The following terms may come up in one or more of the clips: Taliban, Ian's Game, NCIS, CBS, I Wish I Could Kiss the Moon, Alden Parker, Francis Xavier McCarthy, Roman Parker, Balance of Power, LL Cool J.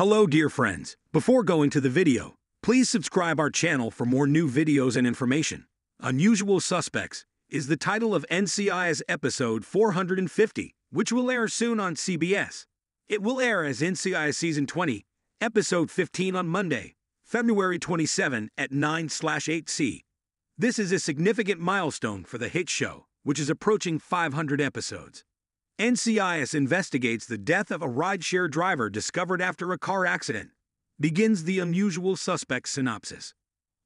Hello dear friends, before going to the video, please subscribe our channel for more new videos and information. Unusual Suspects is the title of NCIS episode 450, which will air soon on CBS. It will air as NCIS season 20, episode 15 on Monday, February 27 at 9/8C. This is a significant milestone for the hit show, which is approaching 500 episodes. NCIS investigates the death of a rideshare driver discovered after a car accident, begins the Unusual Suspects synopsis.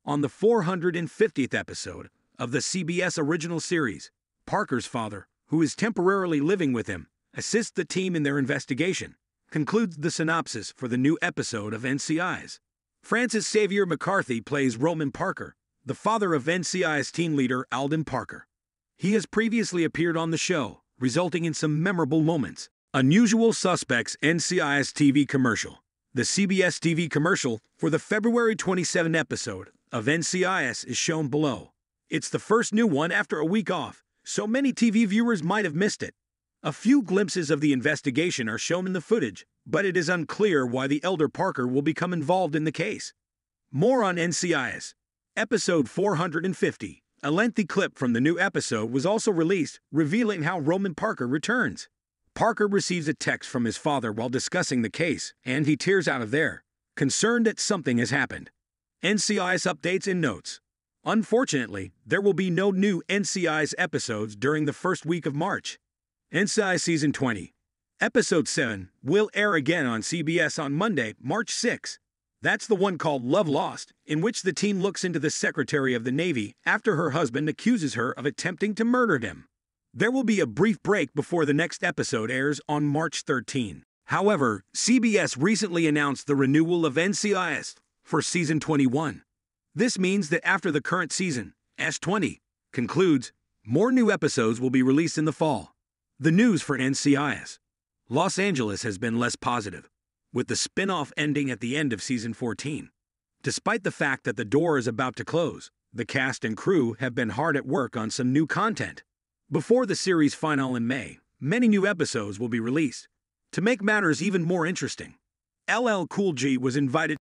On the 450th episode of the CBS original series, Parker's father, who is temporarily living with him, assists the team in their investigation, concludes the synopsis for the new episode of NCIS. Francis Xavier McCarthy plays Roman Parker, the father of NCIS team leader Alden Parker. He has previously appeared on the show, resulting in some memorable moments. Unusual Suspects NCIS TV commercial. The CBS TV commercial for the February 27 episode of NCIS is shown below. It's the first new one after a week off, so many TV viewers might have missed it. A few glimpses of the investigation are shown in the footage, but it is unclear why the elder Parker will become involved in the case. More on NCIS. Episode 450. A lengthy clip from the new episode was also released, revealing how Roman Parker returns. Parker receives a text from his father while discussing the case, and he tears out of there, concerned that something has happened. NCIS updates and notes. Unfortunately, there will be no new NCIS episodes during the first week of March. NCIS Season 20, Episode 7, will air again on CBS on Monday, March 6. That's the one called Love Lost, in which the team looks into the Secretary of the Navy after her husband accuses her of attempting to murder him. There will be a brief break before the next episode airs on March 13. However, CBS recently announced the renewal of NCIS for Season 21. This means that after the current season, S20, concludes, more new episodes will be released in the fall. The news for NCIS. Los Angeles has been less positive, with the spin-off ending at the end of Season 14. Despite the fact that the door is about to close, the cast and crew have been hard at work on some new content. Before the series finale in May, many new episodes will be released. To make matters even more interesting, LL Cool J was invited